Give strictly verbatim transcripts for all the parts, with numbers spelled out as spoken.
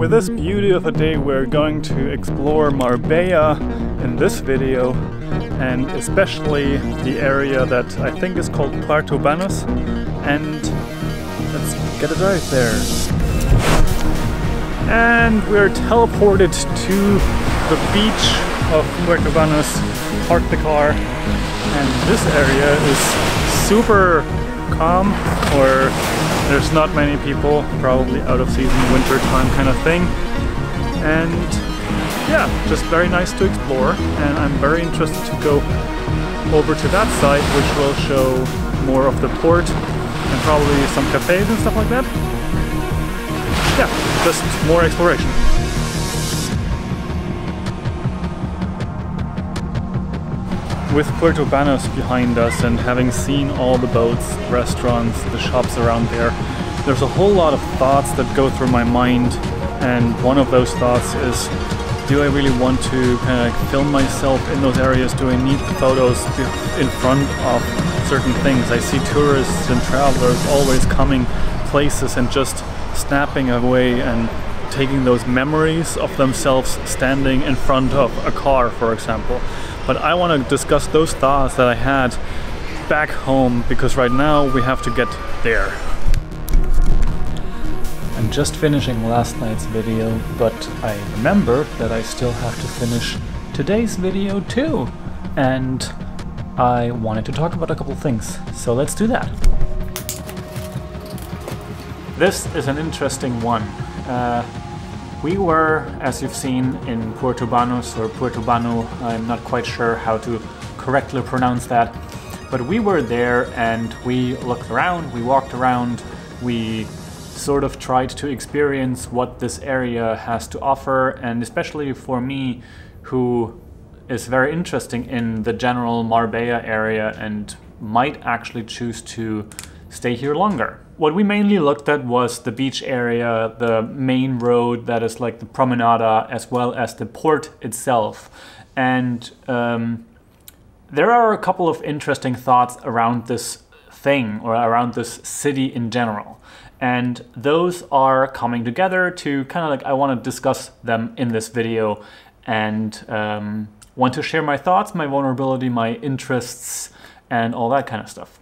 With this beauty of a day, we're going to explore Marbella in this video, and especially the area that I think is called Puerto Banús, and let's get a dive there. And we're teleported to the beach of Puerto Banús, park the car, and this area is super calm, or there's not many people, probably out of season, winter time kind of thing. And yeah, just very nice to explore. And I'm very interested to go over to that side, which will show more of the port and probably some cafes and stuff like that. Yeah, just more exploration. With Puerto Banús behind us and having seen all the boats, restaurants, the shops around there, there's a whole lot of thoughts that go through my mind, and one of those thoughts is, do I really want to kind of film myself in those areas? Do I need the photos in front of certain things? I see tourists and travelers always coming places and just snapping away and taking those memories of themselves standing in front of a car, for example. But I want to discuss those thoughts that I had back home, because right now we have to get there. I'm just finishing last night's video, but I remembered that I still have to finish today's video too. And I wanted to talk about a couple things, so let's do that. This is an interesting one. Uh, We were, as you've seen, in Puerto Banús, or Puerto Banú, I'm not quite sure how to correctly pronounce that, but we were there and we looked around, we walked around, we sort of tried to experience what this area has to offer, and especially for me, who is very interesting in the general Marbella area and might actually choose to stay here longer. What we mainly looked at was the beach area, the main road that is like the promenade, as well as the port itself. And um, there are a couple of interesting thoughts around this thing, or around this city in general. And those are coming together to kind of like, I want to discuss them in this video, and um, want to share my thoughts, my vulnerability, my interests, and all that kind of stuff.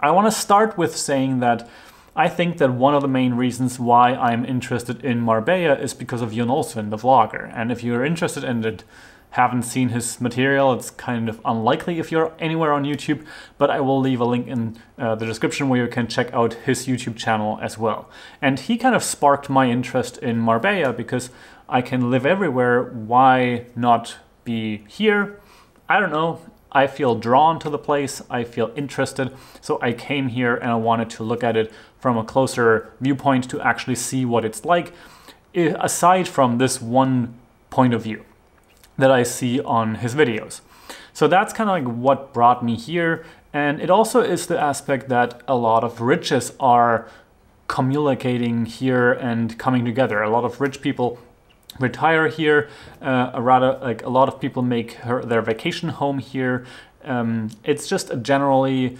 I want to start with saying that I think that one of the main reasons why I'm interested in Marbella is because of Jon Olsson, the vlogger. And if you're interested and in haven't seen his material, it's kind of unlikely if you're anywhere on YouTube, but I will leave a link in uh, the description where you can check out his YouTube channel as well. And he kind of sparked my interest in Marbella, because I can live everywhere, why not be here? I don't know. I feel drawn to the place, I feel interested, so I came here and I wanted to look at it from a closer viewpoint to actually see what it's like, aside from this one point of view that I see on his videos. So that's kind of like what brought me here, and it also is the aspect that a lot of riches are communicating here and coming together. A lot of rich people retire here, uh, rather like a lot of people make her, their vacation home here. Um, it's just a generally,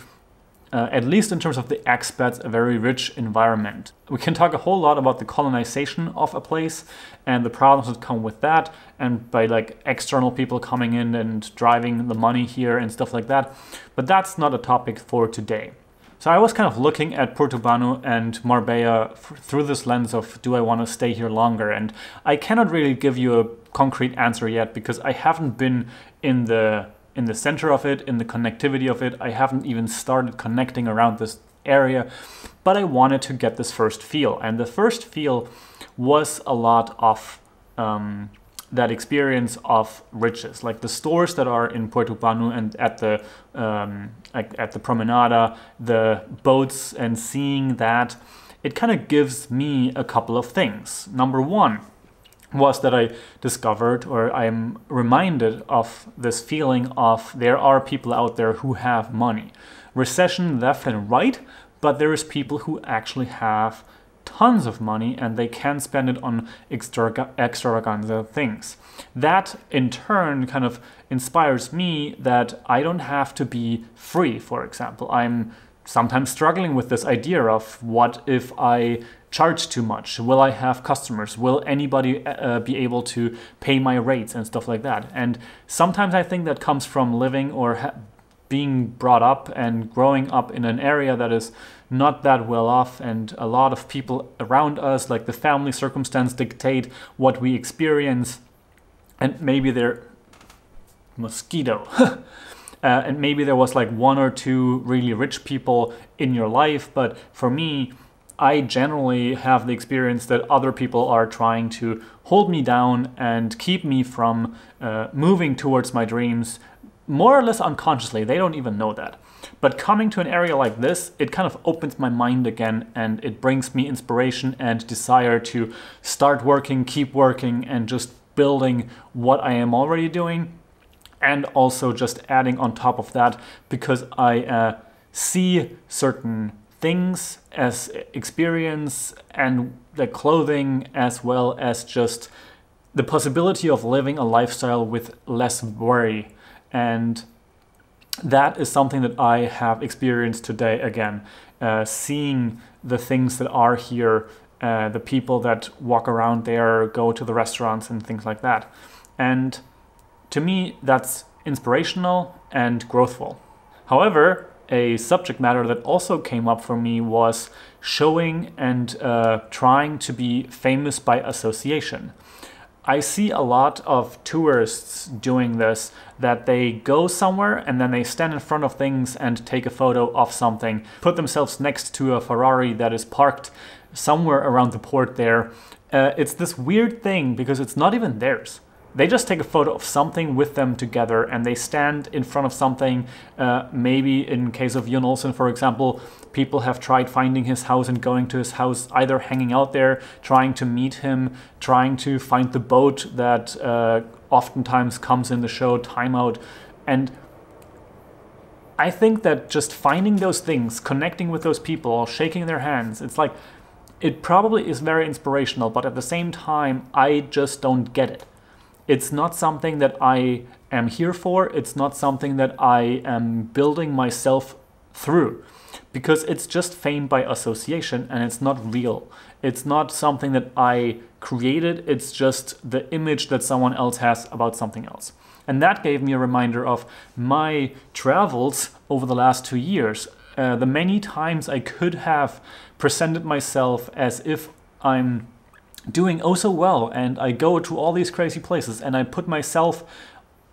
uh, at least in terms of the expats, a very rich environment. We can talk a whole lot about the colonization of a place and the problems that come with that, and by like external people coming in and driving the money here and stuff like that. But that's not a topic for today. So I was kind of looking at Puerto Banús and Marbella through this lens of, do I want to stay here longer? And I cannot really give you a concrete answer yet, because I haven't been in the in the center of it, in the connectivity of it. I haven't even started connecting around this area, but I wanted to get this first feel. And the first feel was a lot of um, that experience of riches, like the stores that are in Puerto Banús and at the um, Like at the promenade, the boats, and seeing that, it kind of gives me a couple of things. Number one was that I discovered, or I'm reminded of this feeling of, there are people out there who have money. Recession left and right, but there is people who actually have tons of money and they can spend it on extravaganza things. That in turn kind of inspires me that I don't have to be free, for example. I'm sometimes struggling with this idea of what if I charge too much? Will I have customers? Will anybody uh, be able to pay my rates and stuff like that? And sometimes I think that comes from living or ha being brought up and growing up in an area that is not that well off, and a lot of people around us, like the family circumstance, dictate what we experience. And maybe there, mosquito. Uh, and maybe there was like one or two really rich people in your life, but for me, I generally have the experience that other people are trying to hold me down and keep me from uh, moving towards my dreams, more or less unconsciously. They don't even know that. But coming to an area like this, it kind of opens my mind again, and it brings me inspiration and desire to start working, keep working, and just building what I am already doing. And also just adding on top of that, because I uh, see certain things as experience and the clothing, as well as just the possibility of living a lifestyle with less worry. And that is something that I have experienced today again, uh, seeing the things that are here, uh, the people that walk around there, go to the restaurants and things like that. And to me, that's inspirational and growthful. However, a subject matter that also came up for me was showing and uh, trying to be famous by association. I see a lot of tourists doing this, that they go somewhere and then they stand in front of things and take a photo of something, put themselves next to a Ferrari that is parked somewhere around the port there. Uh, it's this weird thing because it's not even theirs. They just take a photo of something with them together, and they stand in front of something. Uh, maybe in case of Jon Olsson, for example, people have tried finding his house and going to his house, either hanging out there, trying to meet him, trying to find the boat that uh, oftentimes comes in the show Time Out. And I think that just finding those things, connecting with those people, shaking their hands, it's like, it probably is very inspirational, but at the same time, I just don't get it. It's not something that I am here for. It's not something that I am building myself through, because it's just fame by association and it's not real. It's not something that I created. It's just the image that someone else has about something else. And that gave me a reminder of my travels over the last two years. Uh, the many times I could have presented myself as if I'm doing oh so well, and I go to all these crazy places and I put myself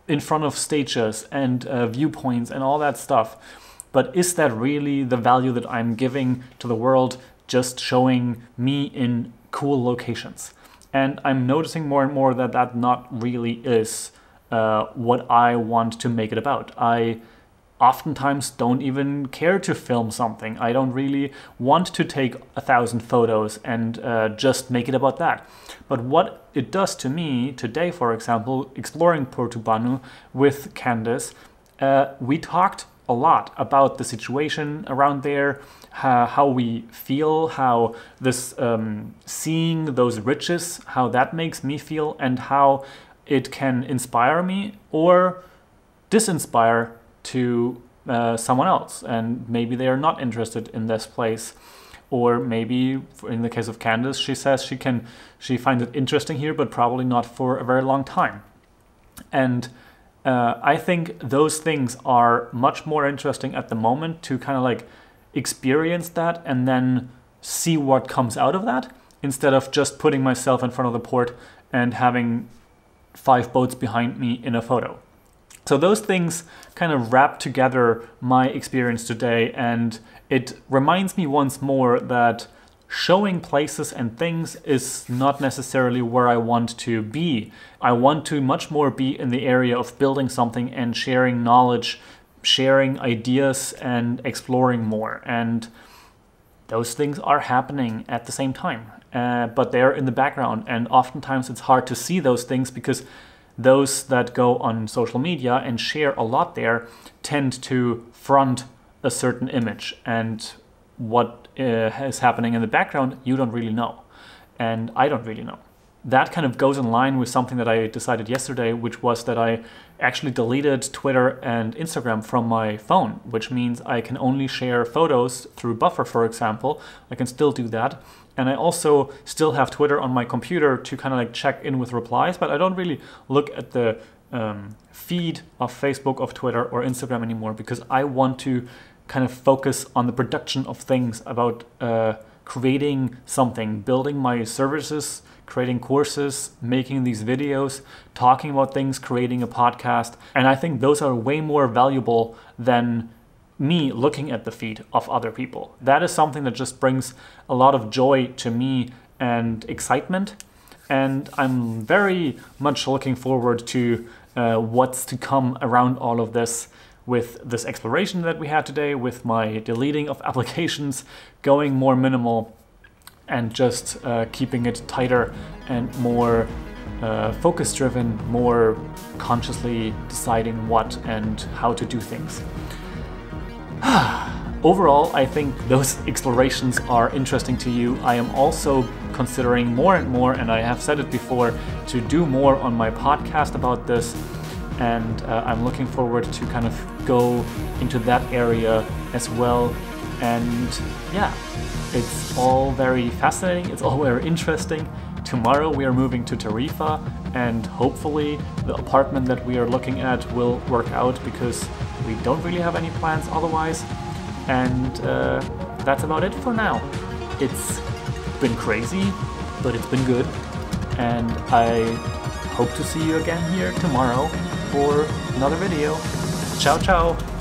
in front of stages and uh, viewpoints and all that stuff. But is that really the value that I'm giving to the world, just showing me in cool locations? And I'm noticing more and more that that not really is uh, what I want to make it about. I oftentimes don't even care to film something. I don't really want to take a thousand photos and uh, just make it about that. But what it does to me today, for example, exploring Puerto Banús with Candace, uh, we talked a lot about the situation around there, how, how we feel, how this um, seeing those riches, how that makes me feel, and how it can inspire me or disinspire to uh, someone else, and maybe they are not interested in this place. Or maybe in the case of Candace, she says she can she finds it interesting here, but probably not for a very long time. And uh, I think those things are much more interesting at the moment, to kind of like experience that and then see what comes out of that, instead of just putting myself in front of the port and having five boats behind me in a photo. So those things kind of wrap together my experience today, and it reminds me once more that showing places and things is not necessarily where I want to be. I want to much more be in the area of building something and sharing knowledge, sharing ideas, and exploring more. And those things are happening at the same time, uh, but they're in the background, and oftentimes it's hard to see those things, because those that go on social media and share a lot there tend to front a certain image, and what uh, is happening in the background you don't really know, and I don't really know. that kind of goes in line with something that I decided yesterday, which was that I actually deleted Twitter and Instagram from my phone, which means I can only share photos through Buffer, for example. I can still do that. And I also still have Twitter on my computer to kind of like check in with replies, but I don't really look at the um, feed of Facebook, of Twitter, or Instagram anymore, because I want to kind of focus on the production of things about uh, creating something, building my services, creating courses, making these videos, talking about things, creating a podcast. And I think those are way more valuable than me looking at the feed of other people. That is something that just brings a lot of joy to me and excitement. And I'm very much looking forward to uh, what's to come around all of this, with this exploration that we had today, with my deleting of applications, going more minimal, and just uh, keeping it tighter and more uh, focus-driven, more consciously deciding what and how to do things. Overall, I think those explorations are interesting to you. I am also considering more and more, and I have said it before, to do more on my podcast about this. And uh, I'm looking forward to kind of go into that area as well. And yeah, it's all very fascinating. It's all very interesting. Tomorrow we are moving to Tarifa, and hopefully the apartment that we are looking at will work out, because we don't really have any plans otherwise. And uh, that's about it for now. It's been crazy, but it's been good. And I hope to see you again here tomorrow for another video. Ciao, ciao.